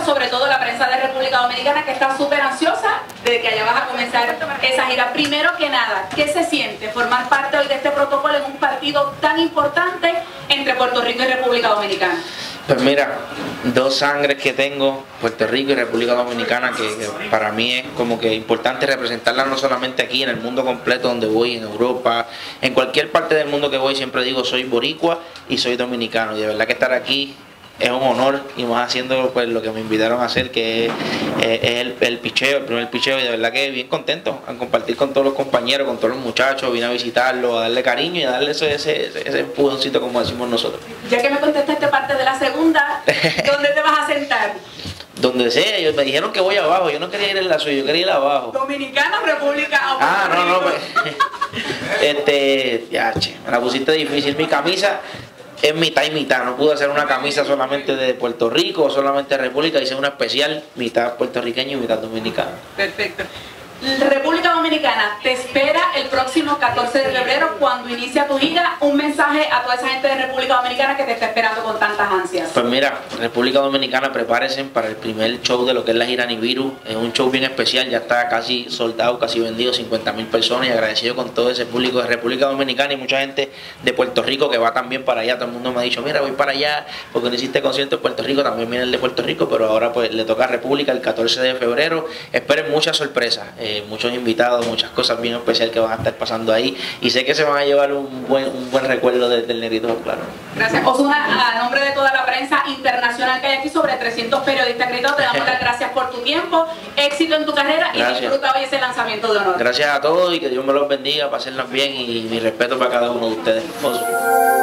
prensa, sobre todo la prensa de República Dominicana, que está súper ansiosa de que allá vas a comenzar esa gira. Primero que nada, ¿qué se siente formar parte hoy de este protocolo en un partido tan importante entre Puerto Rico y República Dominicana? Pues mira, dos sangres que tengo, Puerto Rico y República Dominicana, que para mí es como que importante representarla no solamente aquí, en el mundo completo donde voy, en Europa, en cualquier parte del mundo que voy, siempre digo soy boricua y soy dominicano, y de verdad que estar aquí es un honor, y más haciendo pues lo que me invitaron a hacer, que es el picheo, el primer picheo, y de verdad que bien contento a compartir con todos los compañeros, con todos los muchachos. Vine a visitarlos, a darle cariño y a darle ese empujoncito, como decimos nosotros. Ya que me contestaste parte de la segunda, ¿dónde te vas a sentar? Donde sea. Ellos me dijeron que voy abajo, yo no quería ir en la suya, yo quería ir abajo. ¿Dominicana, República o Puerto Rico? No, pues, ya, che, me la pusiste difícil. Mi camisa es mitad y mitad, no pude hacer una camisa solamente de Puerto Rico o solamente de República, hice una especial mitad puertorriqueño y mitad dominicano. Perfecto. República Dominicana, te espera el próximo 14 de febrero cuando inicia tu gira. Un mensaje a toda esa gente de República Dominicana que te está esperando con tantas ansias. Pues mira, República Dominicana, prepárense para el primer show de lo que es la Gira Nibiru. Es un show bien especial, ya está casi soldado, casi vendido, 50.000 personas, y agradecido con todo ese público de República Dominicana y mucha gente de Puerto Rico que va también para allá. Todo el mundo me ha dicho, mira, voy para allá porque no hiciste concierto en Puerto Rico, también viene el de Puerto Rico, pero ahora pues le toca a República el 14 de febrero. Esperen muchas sorpresas. Muchos invitados, muchas cosas bien especiales que van a estar pasando ahí, y sé que se van a llevar un buen recuerdo del Negrito, claro. Gracias, Ozuna, a nombre de toda la prensa internacional que hay aquí, sobre 300 periodistas acreditados, te damos las gracias por tu tiempo, éxito en tu carrera, gracias. Y disfruta hoy ese lanzamiento de honor. Gracias a todos y que Dios me los bendiga, pásenlas bien, y mi respeto para cada uno de ustedes.